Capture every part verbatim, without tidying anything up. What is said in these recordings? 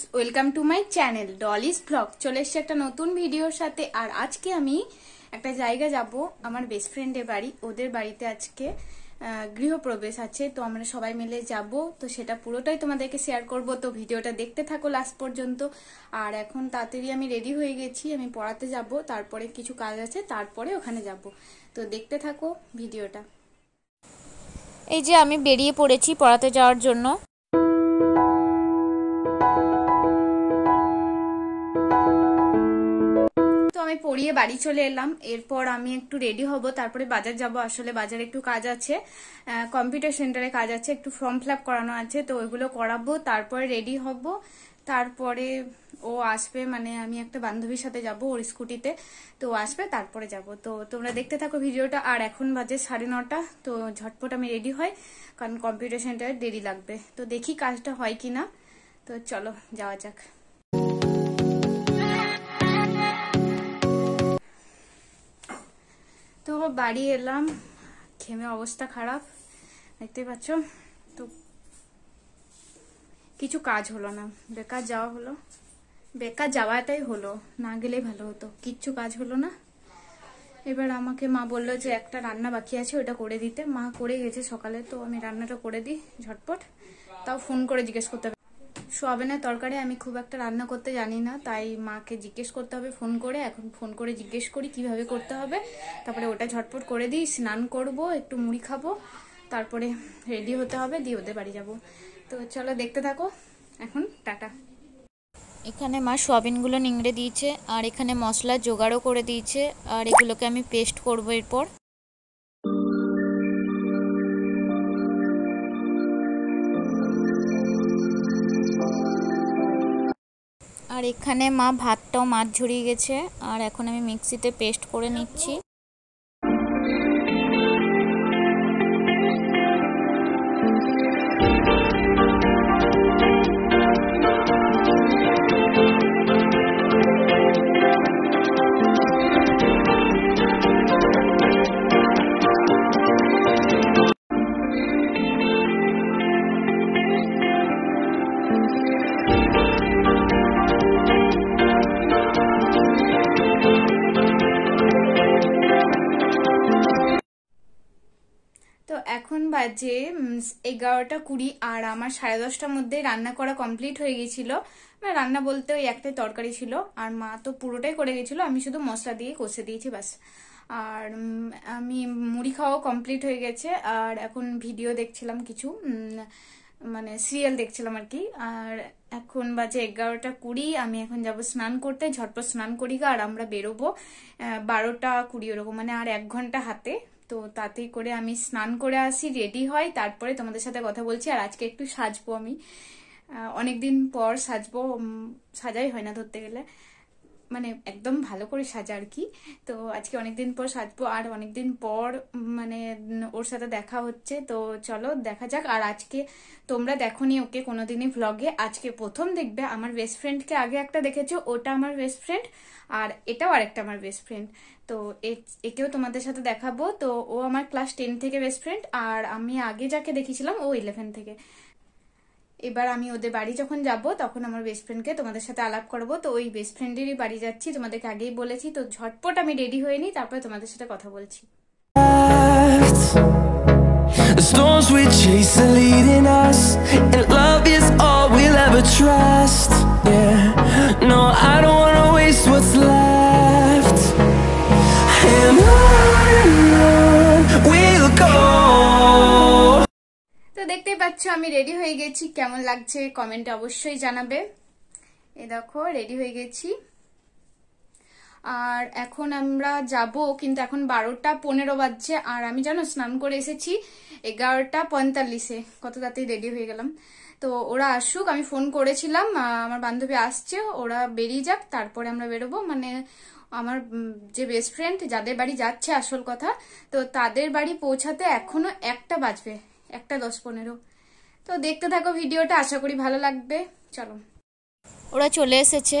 Friends welcome to my channel Dolly's vlog चले एक नतून भिडियोर साथे और आज के आमी एकटा जायगा जाबो आमार बेस्ट फ्रेंडेर बाड़ी ओदेर बाड़ीते आज के गृहप्रवेश आछे तो आमरा सबाई मिले जाबो तो सेटा पुरोटाई तोमादेरके शेयर करब तो भिडियोटा देखते थाको लास्ट पर्यन्त और एखन ताड़ाताड़ी आमी रेडी हये गेछि आमी पढ़ाते जाबो तारपरे किछु काज आछे तारपरे ओखाने जाबो तो देखते थाको भिडियोटा এই যে আমি বেরিয়ে পড়েছি পড়াতে যাওয়ার জন্য তো আমি পড়িয়ে বাড়ি চলে এলাম এরপর আমি একটু রেডি হব তারপরে বাজার যাব আসলে বাজারে একটু কাজ আছে কম্পিউটার সেন্টারে কাজ আছে একটু ফর্ম ফিল আপ করানো আছে তো ওইগুলো করাবো তারপরে রেডি হব তারপরে ও আসবে মানে আমি একটা বান্ধবীর সাথে যাব ওর স্কুটিতে তো আসবে তারপরে যাব তো তোমরা দেখতে থাকো ভিডিওটা আর এখন বাজে সাড়ে নটা তো ঝটপট আমি রেডি হই কারণ কম্পিউটার সেন্টারে দেরি লাগবে তো দেখি কাজটা হয় কিনা তো চলো যাওয়া যাক তো বাড়ি এলাম ঘেমে অবস্থা খারাপ দেখতে পাচ্ছ তো किछु काज हलो ना बेकार जावा हलो बेकार जावाटाई हलो ना गेले भालो हतो किछु काज हलो ना एबार आमाके मा बोललो जे एकटा रान्ना बाकी आछे ओटा करे दिते मा करे गेछे सकाले तो आमी रान्नाटा करे दिई झटपट ताओ फोन करे जिज्ञेस करते हबे सोयाबिनेर तरकारी आमी खूब एकटा रान्ना करते जानि ना ताई माके जिज्ञेस करते हबे फोन करे एखन फोन करे जिज्ञेस करी किभाबे करते हबे तारपरे ओटा झटपट करे दिई स्नान करबो एकटु मुड़ी खाबो तारपरे रेडी होते हबे दिये ओदेर बाड़ी जाबो तो चलो देखते थाको एखन टाटा एखाने मा सोयाबिनगुलो निंगड़े दिएछे और एखाने मसला जोगाड़ो करे दिएछे और एगुलोके आमी पेस्ट करब एरपर और एखाने मा भातटाओ माछ झरिए गेछे और एखन आमी मिक्सिते पेस्ट करे निच्छि বাজে এগারোটা কুড়ি আর আমার সাড়ে দশটার মধ্যে রান্না করা কমপ্লিট হয়ে গিয়েছিল মানে রান্না বলতে ওই একটাই তরকারি ছিল আর মা তো পুরোটাই করে গিয়েছিল আমি শুধু মশলা দিয়ে কষে দিয়েছি বাস আর আমি মুড়ি খাওয়া কমপ্লিট হয়ে গেছে আর এখন ভিডিও দেখছিলাম কিছু মানে সিরিয়াল দেখছিলাম আর কি আর এখন বাজে এগারোটা কুড়ি আমি এখন যাব স্নান করতে ঝটপট স্নান করি আর আমরা বেরোবো বারোটা কুড়ি এরকম মানে আর এক ঘন্টা হাতে তো তাতেই করে আমি স্নান করে আসি রেডি হই তারপরে তোমাদের সাথে কথা বলছি আর আজকে একটু সাজবো আমি অনেক দিন পর সাজবো সাজাই হয় না ধরতে গেলে মানে একদম ভালো করে সাজা আর কি তো আজকে অনেক দিন পর সাজবো আর অনেক দিন পর মানে ওর সাথে দেখা হচ্ছে তো চলো দেখা যাক আর আজকে তোমরা দেখোনি ওকে কোনোদিনই ব্লগে আজকে প্রথম দেখবে আমার বেস্ট ফ্রেন্ডকে আগে একটা দেখেছো ওটা আমার বেস্ট ফ্রেন্ড আর এটাও আরেকটা আমার বেস্ট ফ্রেন্ড তো একেও তোমাদের সাথে দেখাবো তো ও আমার ক্লাস টেন থেকে বেস্ট ফ্রেন্ড আর আমি আগে যাকে দেখেছিলাম ও ইলেভেন থেকে এবার আমি ওদের বাড়ি যখন যাব তখন আমার বেস্ট ফ্রেন্ডকে তোমাদের সাথে আলাপ করব তো ওই বেস্ট ফ্রেন্ডেরই বাড়ি যাচ্ছি তোমাদেরকে আগেই বলেছি তো ঝটপট আমি রেডি হয়ে নি তারপর তোমাদের সাথে কথা বলছি The storms we chase are leading us and love is all we'll ever trust yeah no I don't want to waste what's left and on we'll go তো দেখতে পাচ্ছ আমি রেডি হয়ে গেছি কেমন লাগছে কমেন্টে অবশ্যই জানাবে এই দেখো রেডি হয়ে গেছি আর এখন আমরা যাব কিন্তু এখন বারোটা পনেরো বাজছে আর আমি জানো স্নান করে এসেছি এগারোটা পঁয়তাল্লিশ এ কত তাড়াতাড়ি রেডি হয়ে গেলাম তো ওরা আসুক আমি ফোন করেছিলাম আমার বান্ধবী আসছে ওরা বেরিয়ে যাক তারপরে আমরা বেরোবো মানে আমার যে বেস্ট ফ্রেন্ড যাদের বাড়ি যাচ্ছে আসল কথা তো তাদের বাড়ি পৌঁছাতে এখনো একটা বাজবে একটা দশ পনেরো তো দেখতে থাকো ভিডিওটা আশা করি ভালো লাগবে চলো ওরা চলে এসেছে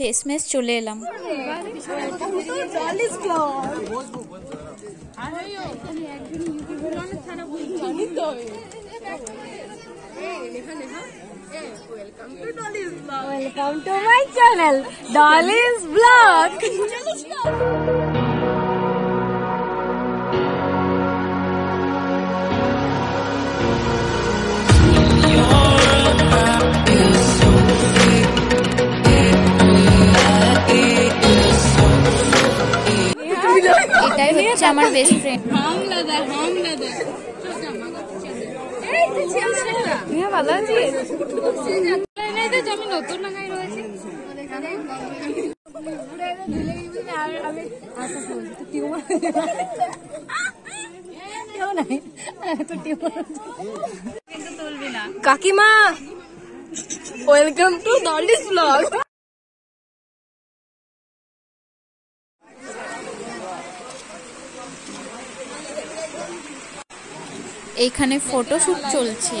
ఫేస్ మేస్ చూలేలం Dolly's Vlog welcome to Dolly's Vlog welcome to my channel Dolly's Vlog best friend काकीमा वेलकम टू Dolly's Vlog एखाने photoshoot चलछे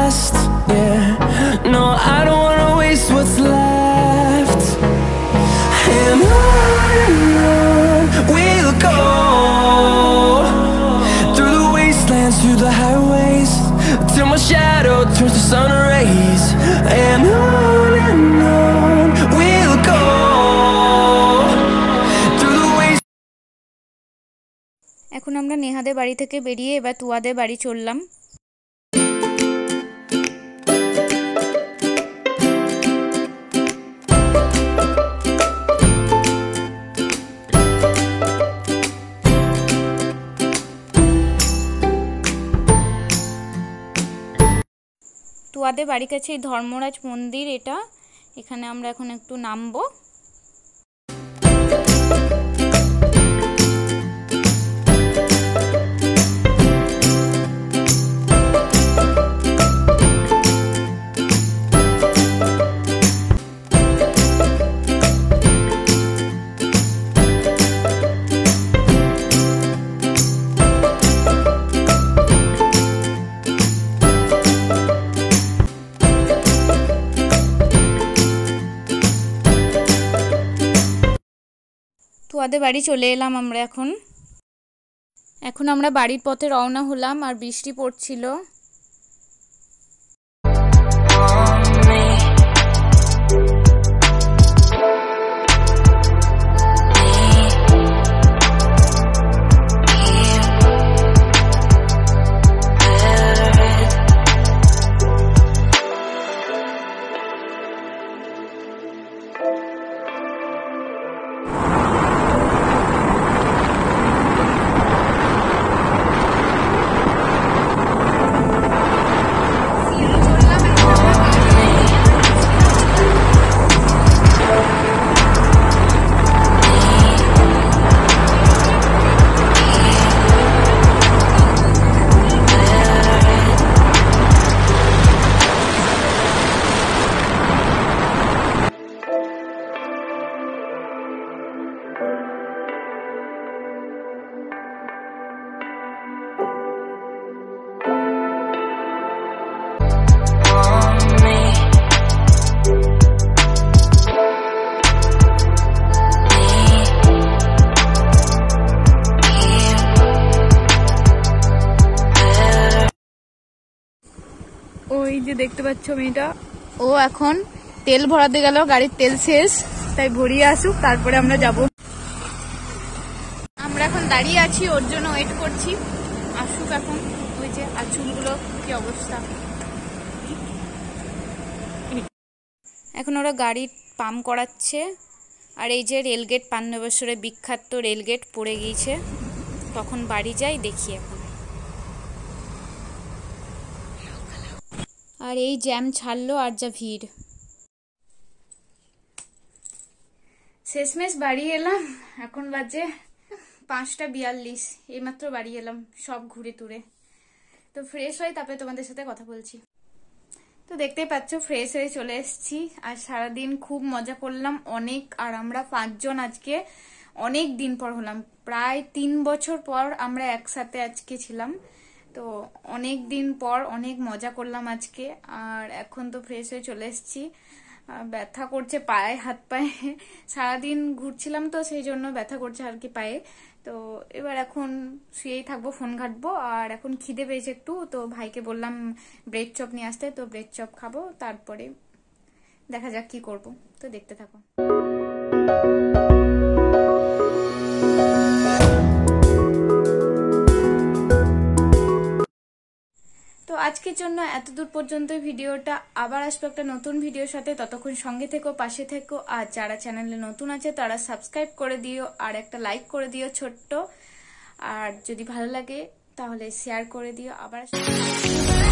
Yeah, no, I don't wanna waste what's left. And on we'll go through the wastelands, through the highways, till my shadow turns to sun rays. And on and on we'll go through the waste. এখন আমরা নেহাদের বাড়ি থেকে বেরিয়ে এবার তুয়াদের বাড়ি চললাম। तुआदे बाड़ी काछे धर्मराज मंदिर एटा एखाने आमरा एखन एकटू नामबो तुआदे बाड़ी चले एलाम आमरा एखन एखन आमरा बाड़ीर पथे रवना हलाम आर बिस्टी पड़छिलो देखते बच्चों मेटा ओ एखन तेल भराते गेलो गाड़ीर तेल शेष ताई भरिये आसुक तारपरे आमरा जाबो आमरा एखन दाड़िये आछि ओर जोन्नो वेट करछि आसुक एखन ओई जे आचुलगुलो की अवस्था এখন ওরা গাড়ি পাম্প করাচ্ছে। আর এই যে রেলগেট, পান্ডবেশ্বরে বিখ্যাত রেলগেট পড়ে গিয়েছে, তখন বাড়ি যাই দেখি এখন। আর এই জ্যাম ছাড়লো, আর যা ভিড়। শেষমেশ বাড়ি এলাম, এখন বাজে পাঁচটা বিয়াল্লিশ, এইমাত্র বাড়ি এলাম সব ঘুরে তুরে। তো ফ্রেশ হয়ে তারপরে তোমাদের সাথে কথা বলছি। তো দেখতেই পাচ্ছ ফ্রেশ হয়ে চলে এসেছি। আর সারাদিন খুব মজা করলাম অনেক। আর আমরা পাঁচজন আজকে অনেক দিন পর হলাম, প্রায় তিন বছর পর আমরা একসাথে আজকে ছিলাম। তো অনেক দিন পর অনেক মজা করলাম আজকে। আর এখন তো ফ্রেশ হয়ে চলে এসেছি। ব্যথা করছে পায়ে, হাত পায়ে, সারাদিন ঘুরছিলাম তো সেই জন্য ব্যথা করছে আর কি পায়ে। তো এবার এখন শুয়েই থাকবো, ফোন ঘাঁটবো। আর এখন খিদে পেয়েছে একটু, তো ভাইকে বললাম ব্রেড চপ নিয়ে আসতে, তো ব্রেড চপ খাবো, তারপরে দেখা যাক কি করব। তো দেখতে থাকো। তো আজকের জন্য এতদূর পর্যন্ত ভিডিওটা, আবার আসবো একটা নতুন ভিডিওর সাথে। ততক্ষণ সঙ্গে থেকো, পাশে থেকো। আর যারা চ্যানেলে নতুন আছে তারা সাবস্ক্রাইব করে দিও, আর একটা লাইক করে দিও ছোট্ট। আর যদি ভালো লাগে তাহলে শেয়ার করে দিও। আবার